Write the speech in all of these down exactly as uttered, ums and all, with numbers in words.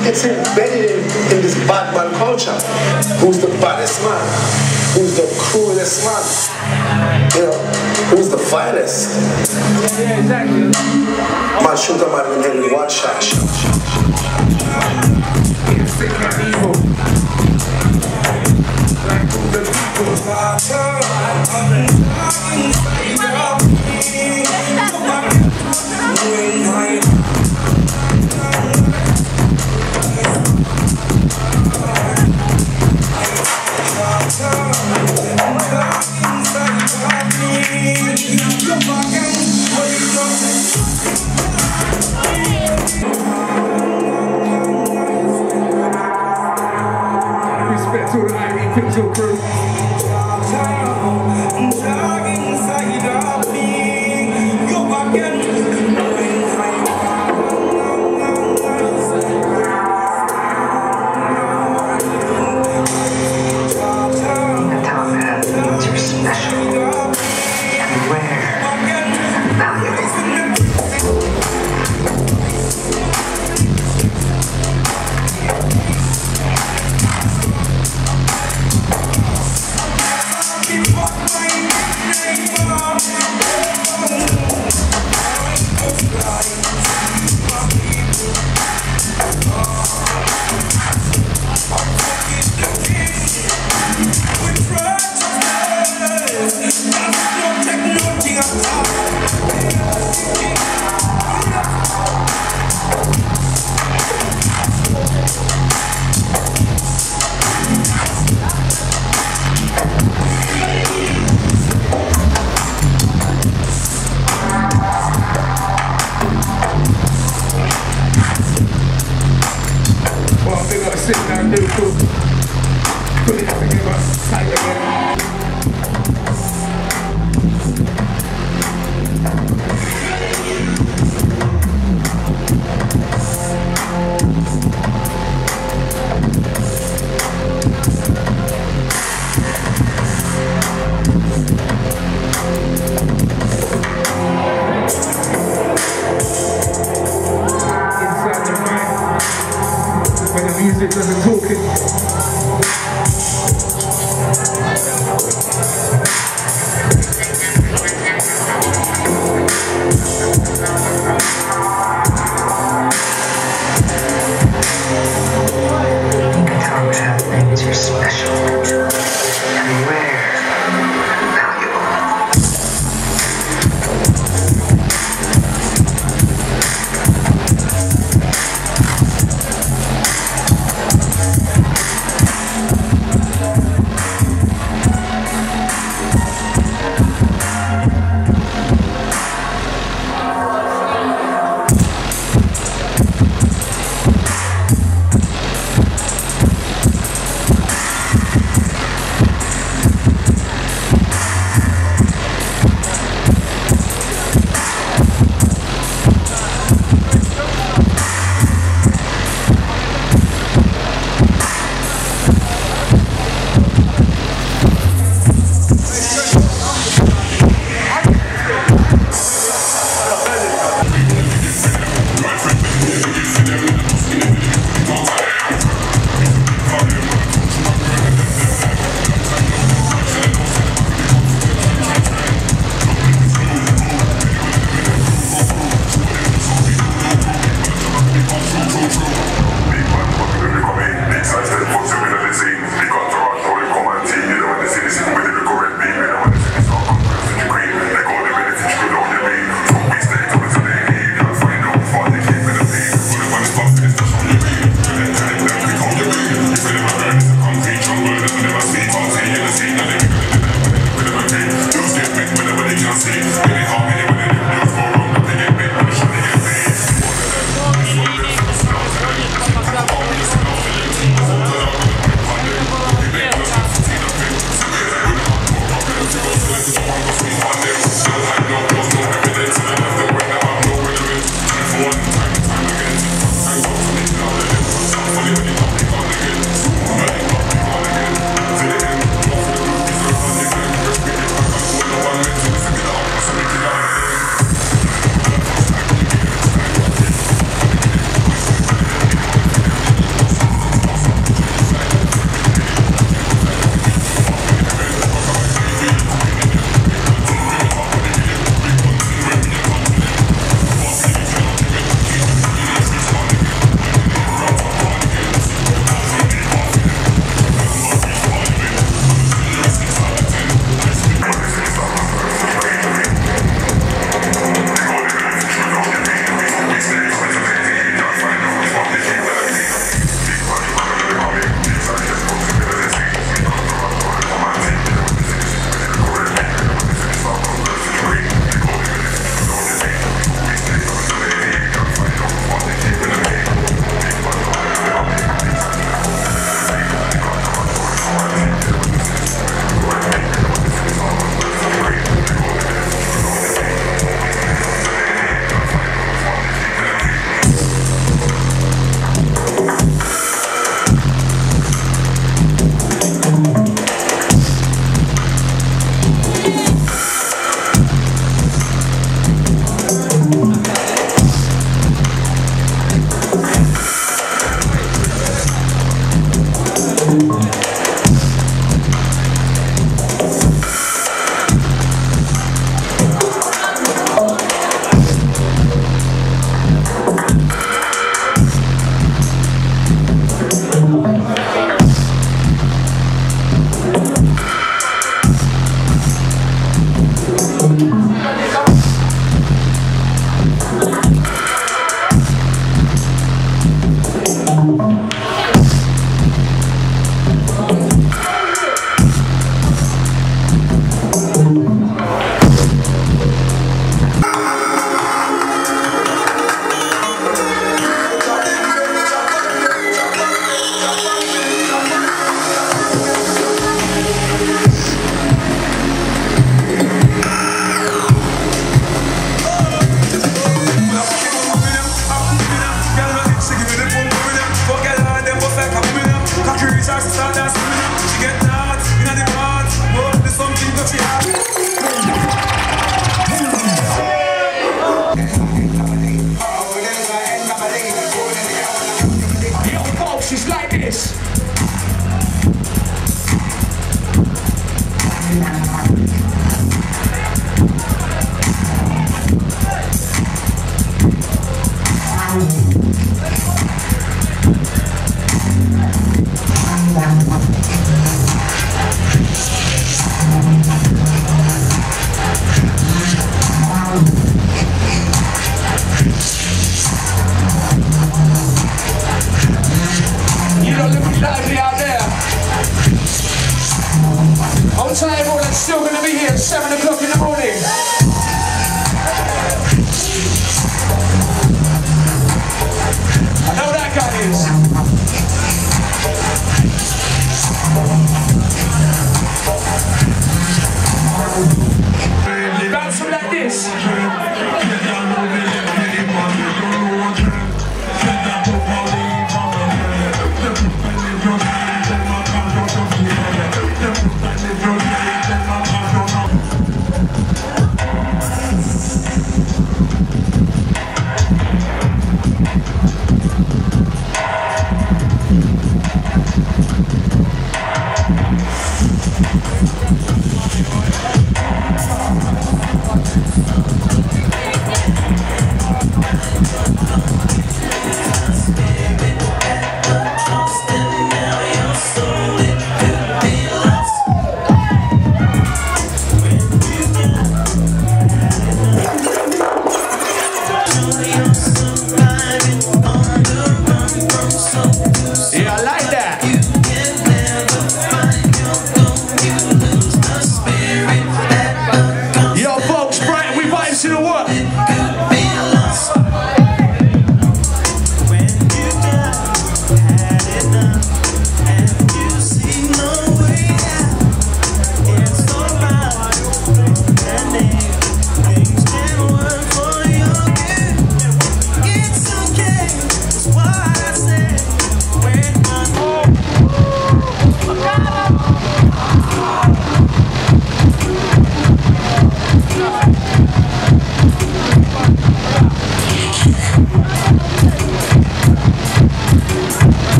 It's embedded in, in this bad man culture. Who's the baddest man? Who's the cruelest man? You know, who's the vilest? Yeah, exactly. Man, shoot a man in one shot. Picture crew. Music doesn't talk it. Things are special and rare, valuable. this. On table that's still going to be here at seven o'clock in the morning. I know that guy is. Bounce them like this.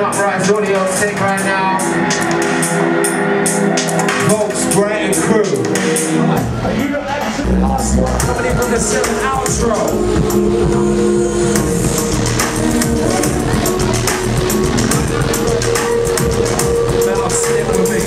Uprise audio take right now. Folks, Brighton crew. Somebody from the seven outro. Man, I'll stick with me.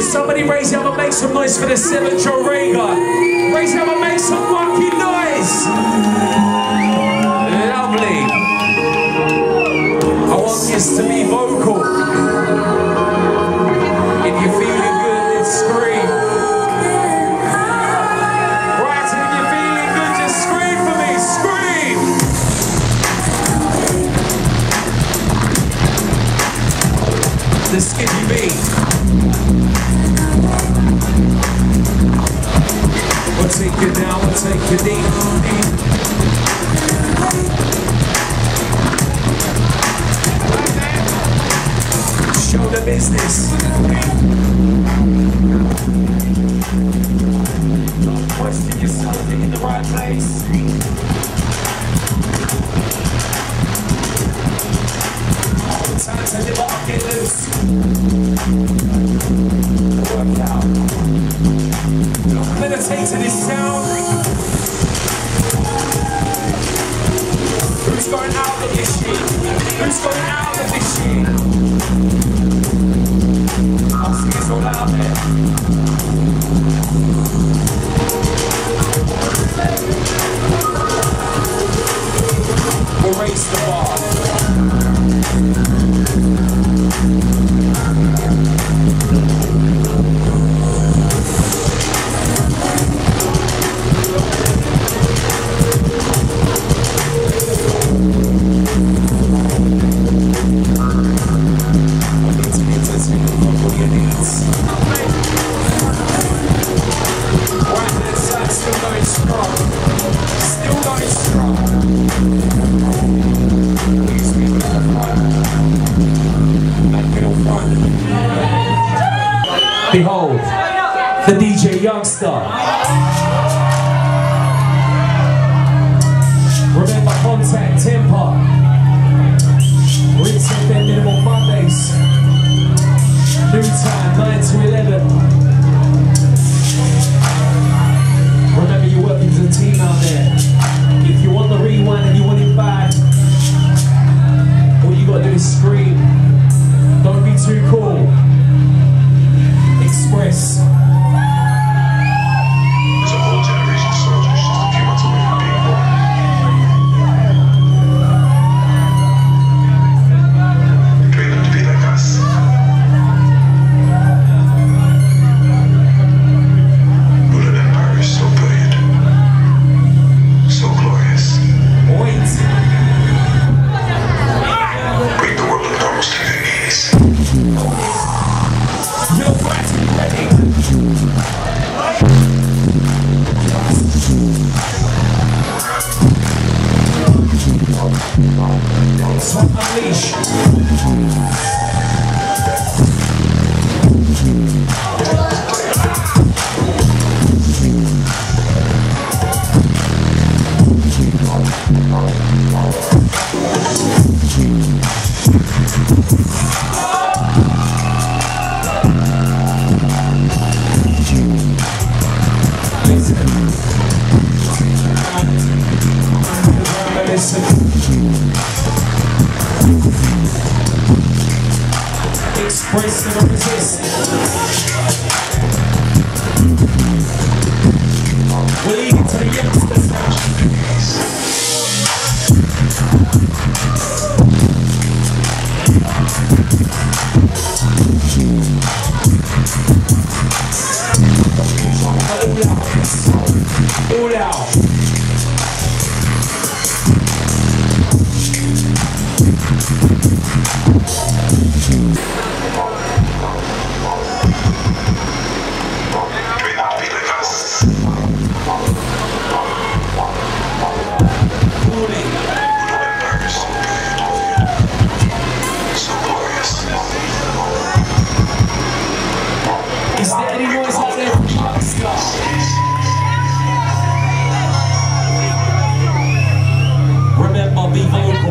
Somebody raise your hand and make some noise for the seven Joe Rega. Raise your hand and make some funky noise. Lovely. I want this to be vocal. If you're feeling good, let's scream. Right, if you're feeling good, just scream for me. Scream. The Skippy beat. We'll take you down, we'll take you deep. Show the business. Don't question yourself, you're in the right place. Time to live up, get loose. It's going out of the machine. I'll sing it so loud, man. Erase the bar. Behold, the D J Youngster. Remember, contact Temper. Reset their minimal Mondays. New time, nine to eleven. Remember, you're working as a team out there. If you want the rewind and you want it back, all you gotta do is scream. Don't be too cool. Express. Express and resist. We'll leave it to the youngsters. All out. Remember, be vocal.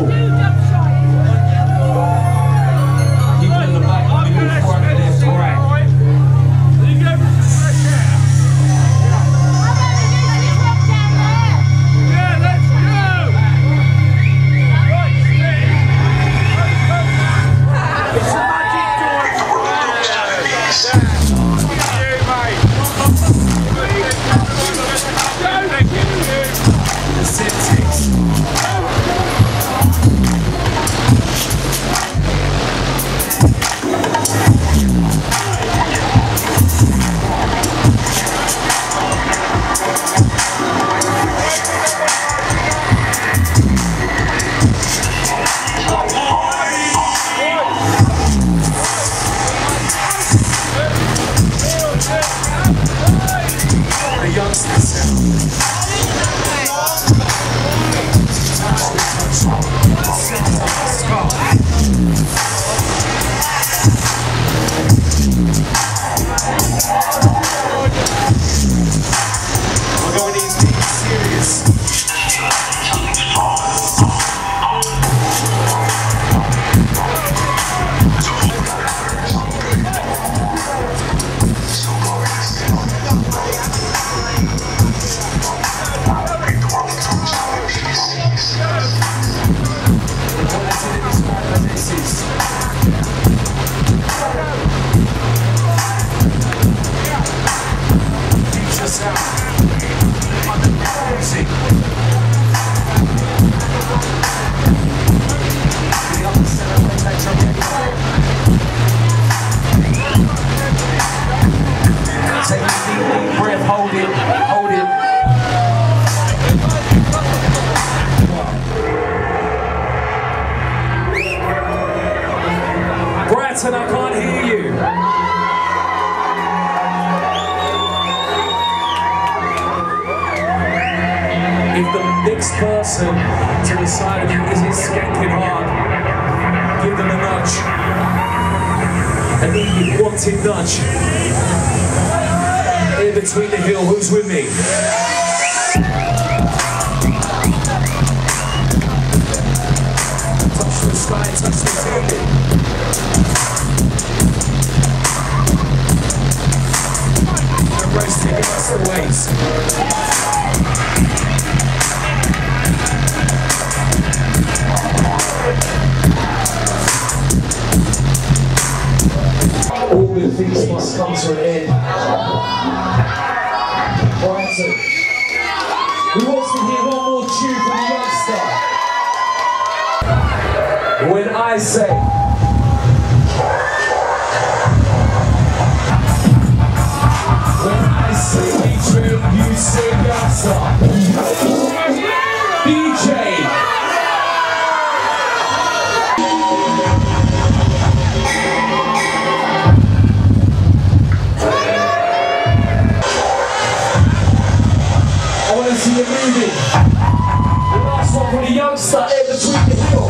flats and I can't hear you. If the next person to the side of you is escaping hard, give them a nudge. An eating, wanted nudge. In between the hill, who's with me? Touch the sky, touch the ceiling. Embrace taking us the waves. The things must come to an end. Brighton. We want to hear one more tune from the youngster. When I say, when I say we drill, you say youngster. D J. The last one for the youngster in between the hill.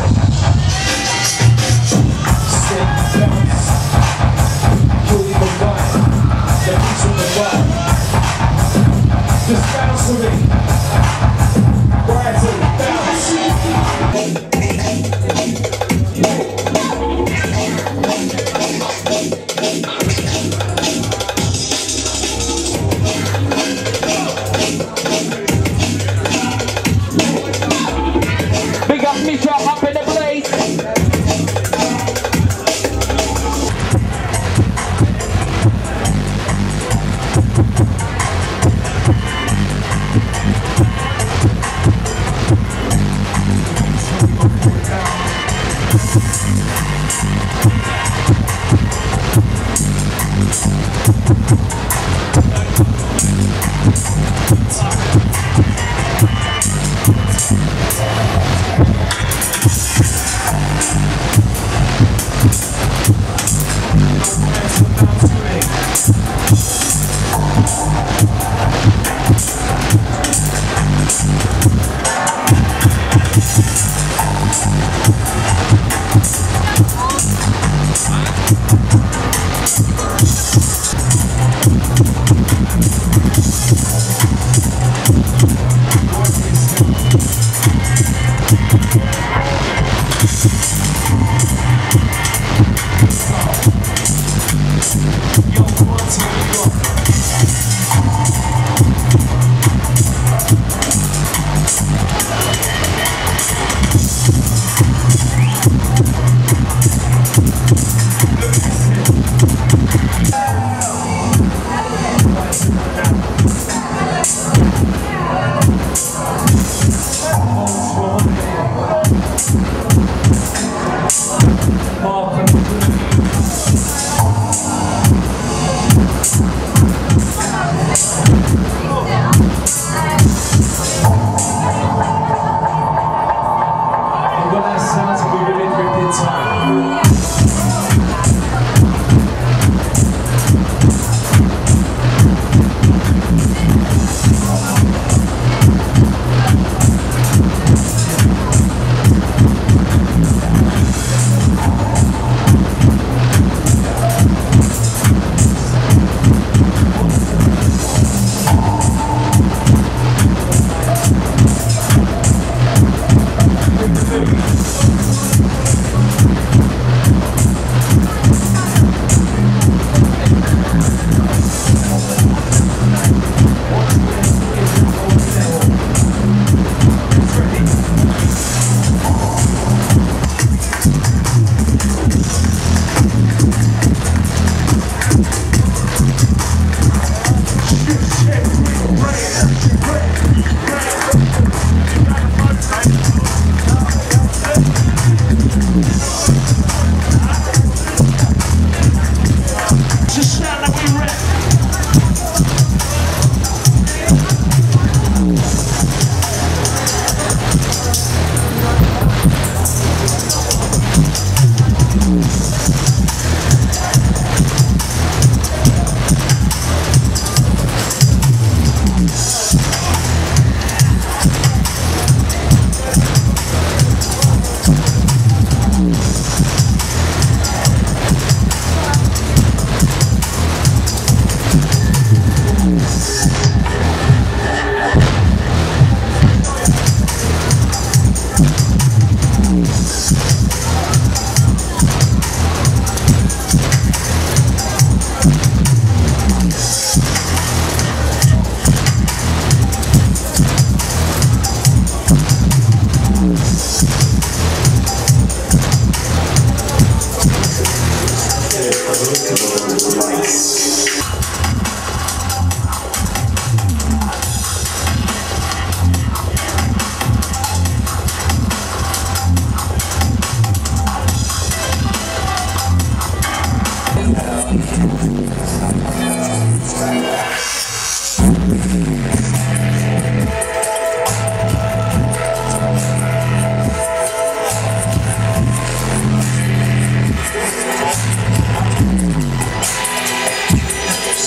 unpredictable life.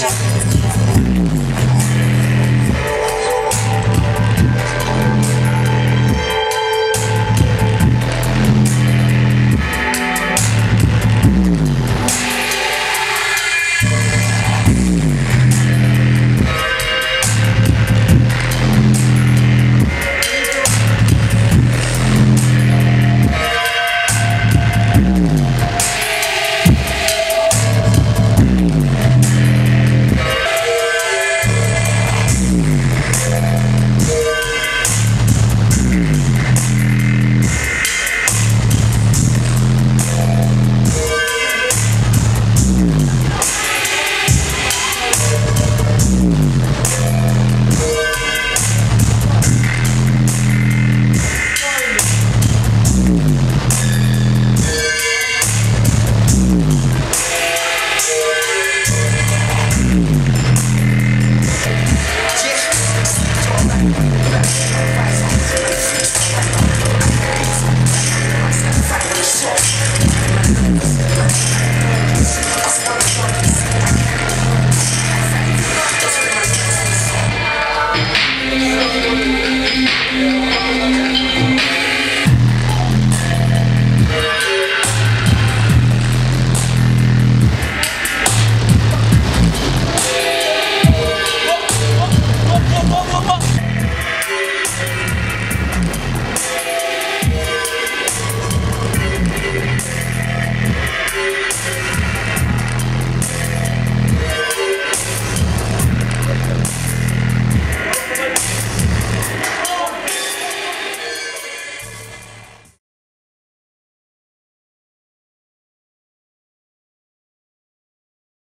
Thank you.